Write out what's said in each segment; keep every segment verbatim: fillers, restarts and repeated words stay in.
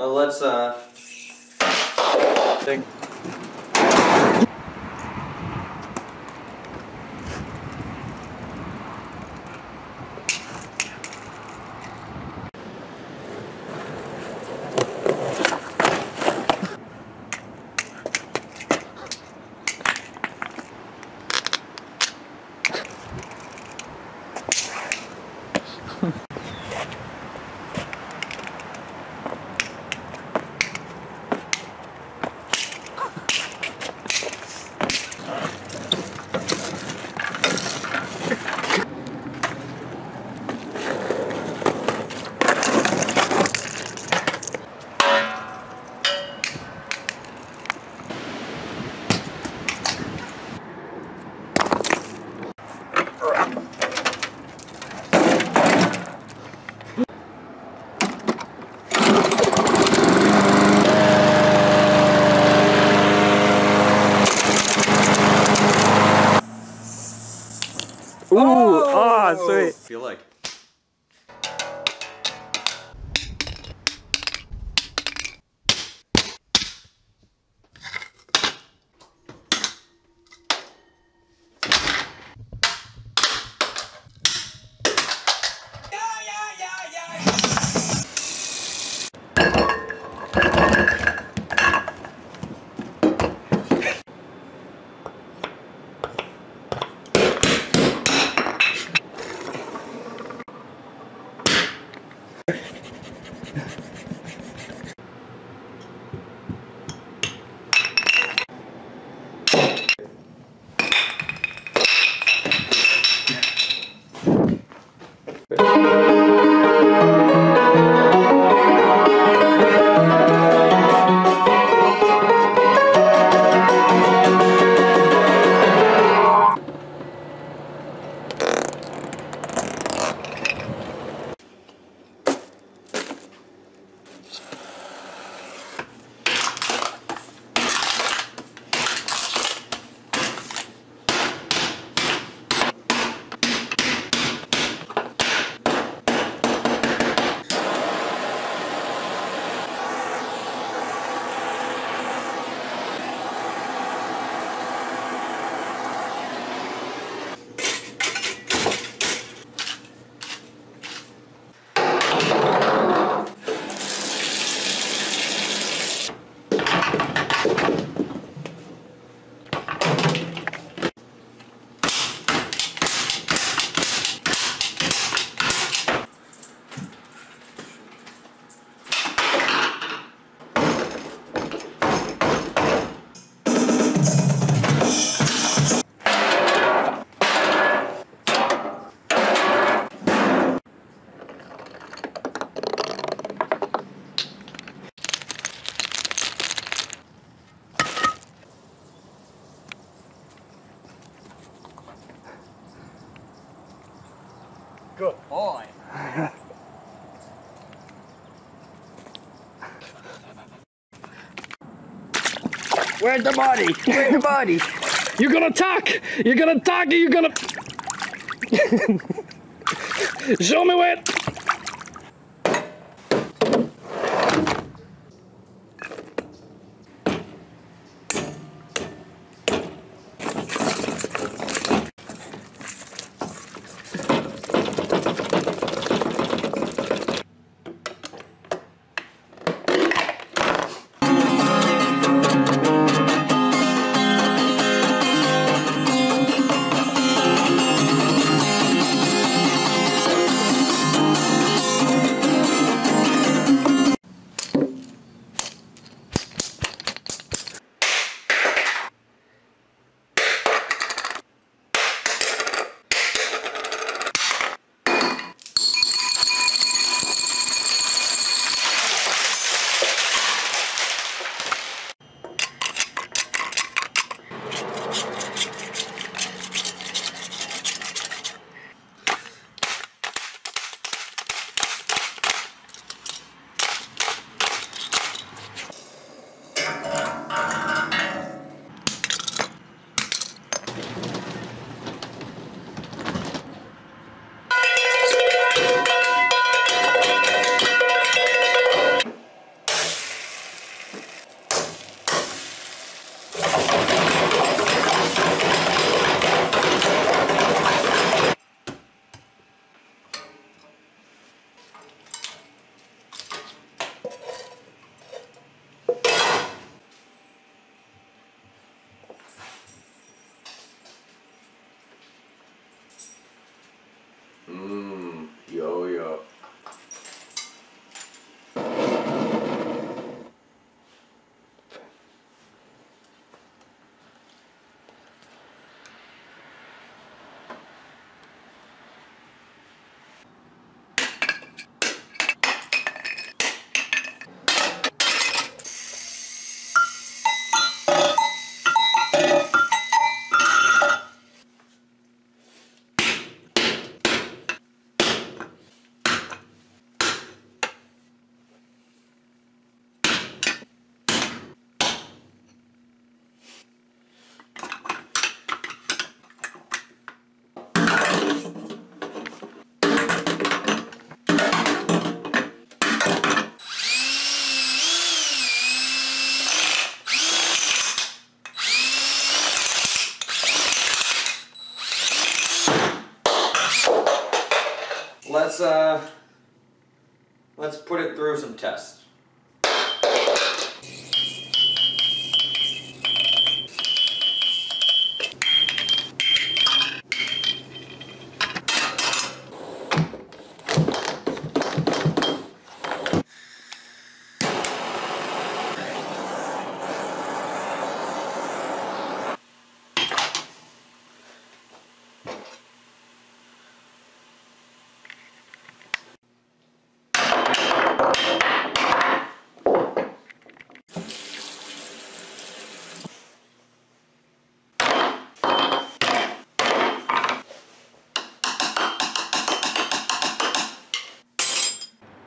Uh, let's uh think. Ooh, ah, oh, sweet. Feel like. Good boy. Where's the body? Where's the body? You're gonna talk! You're gonna talk and you're gonna... Show me where... Let's put it through some tests.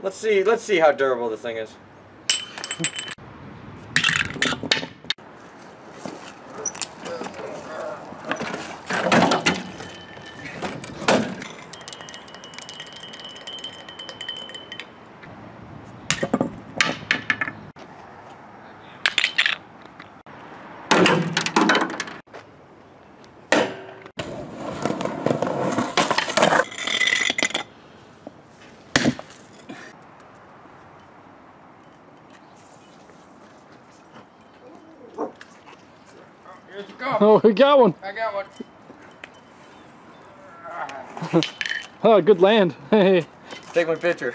Let's see, let's see how durable this thing is. Oh, we got one. I got one. Oh, good land. Hey. Take my picture.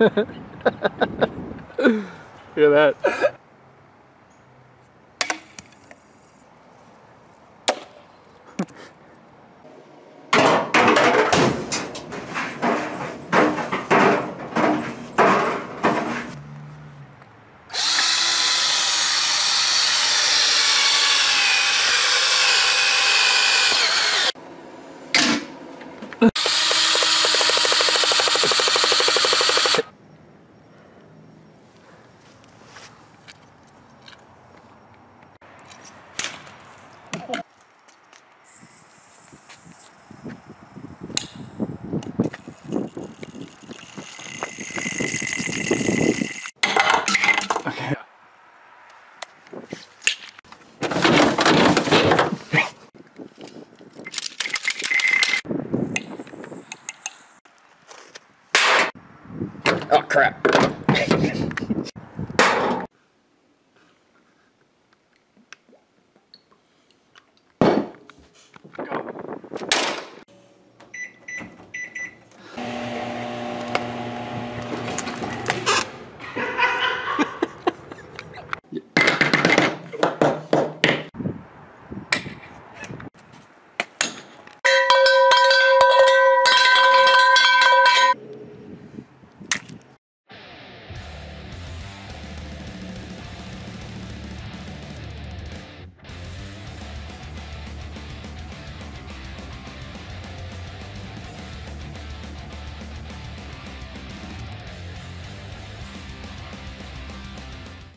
Look at that. Oh, crap.